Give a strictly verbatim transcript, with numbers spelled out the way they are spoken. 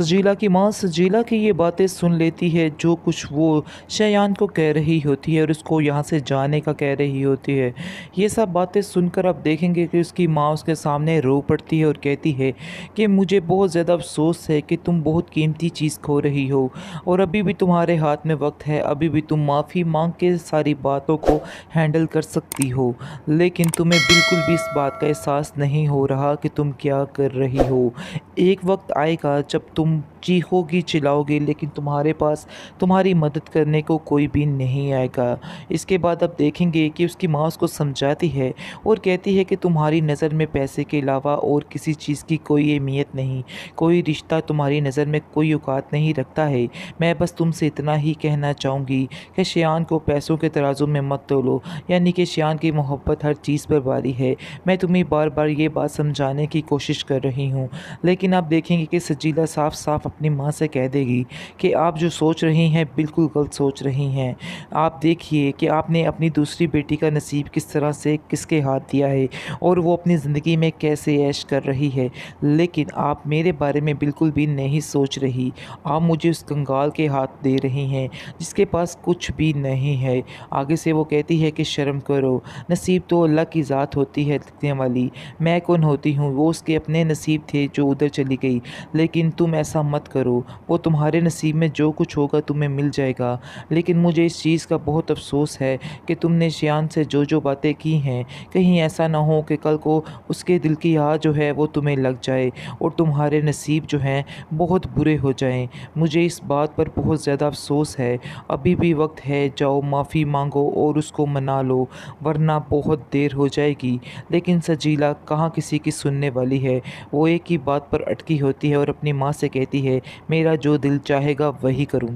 सजीला की माँ सजीला की ये बातें सुन लेती है जो कुछ वो शायान को कह रही होती है और उसको यहाँ से जाने का कह रही होती है। ये सब बातें सुनकर आप देखेंगे कि उसकी माँ उसके सामने रो पड़ती है और कहती है कि मुझे बहुत ज़्यादा अफसोस है कि तुम बहुत कीमती चीज़ खो रही हो और अभी भी तुम्हारे हाथ में वक्त है, अभी भी तुम माफ़ी मांग के सारी बातों को हैंडल कर सकती हो, लेकिन तुम्हें बिल्कुल भी इस बात का एहसास नहीं हो रहा कि तुम क्या कर रही हो। एक वक्त आएगा जब तुम चीखोगी चिल्लाओगी लेकिन तुम्हारे पास तुम्हारी मदद करने को कोई भी नहीं आएगा। इसके बाद आप देखेंगे कि उसकी माँ उसको समझाती है और कहती है कि तुम्हारी नज़र में पैसे के अलावा और किसी चीज़ की कोई अहमियत नहीं, कोई रिश्ता तुम्हारी नज़र में कोई औकात नहीं रखता है। मैं बस तुमसे इतना ही कहना चाहूँगी कि शायान को पैसों के तराजू में मत तोलो, यानी कि शायान की मोहब्बत हर चीज़ पर भारी है। मैं तुम्हें बार बार ये बात समझाने की कोशिश कर रही हूँ, लेकिन आप देखेंगे कि सजीला साफ साफ अपनी माँ से कह देगी कि आप जो सोच रही हैं बिल्कुल गलत सोच रही हैं। आप देखिए कि आपने अपनी दूसरी बेटी का नसीब किस तरह से किसके हाथ दिया है और वो अपनी ज़िंदगी में कैसे ऐश कर रही है, लेकिन आप मेरे बारे में बिल्कुल भी नहीं सोच रही। आप मुझे उस कंगाल के हाथ दे रही हैं जिसके पास कुछ भी नहीं है। आगे से वो कहती है कि शर्म करो, नसीब तो अल्लाह की ज़ात होती है लिखने वाली, मैं कौन होती हूँ, वो उसके अपने नसीब थे जो उधर चली गई, लेकिन तुम ऐसा मत करो, वो तुम्हारे नसीब में जो कुछ होगा तुम्हें मिल जाएगा। लेकिन मुझे इस चीज़ का बहुत अफसोस है कि तुमने शायान से जो जो बातें की हैं कहीं ऐसा ना हो कि कल को उसके दिल की आह जो है वो तुम्हें लग जाए और तुम्हारे नसीब जो हैं बहुत बुरे हो जाएं। मुझे इस बात पर बहुत ज़्यादा अफसोस है। अभी भी वक्त है, जाओ माफ़ी मांगो और उसको मना लो, वरना बहुत देर हो जाएगी। लेकिन सजीला कहाँ किसी की सुनने वाली है, वो एक ही बात पर अटकी होती है और अपनी माँ से कहती है मेरा जो दिल चाहेगा वही करूँगा।